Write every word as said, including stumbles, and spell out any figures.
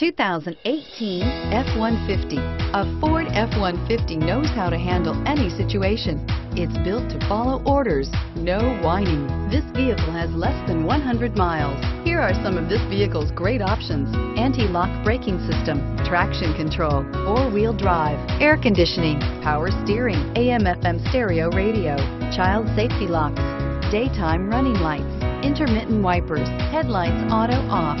two thousand eighteen F one fifty. A Ford F one fifty knows how to handle any situation. It's built to follow orders, no whining. This vehicle has less than one hundred miles. Here are some of this vehicle's great options: anti-lock braking system, traction control, four-wheel drive, air conditioning, power steering, A M F M stereo radio, child safety locks, daytime running lights, intermittent wipers, headlights auto off.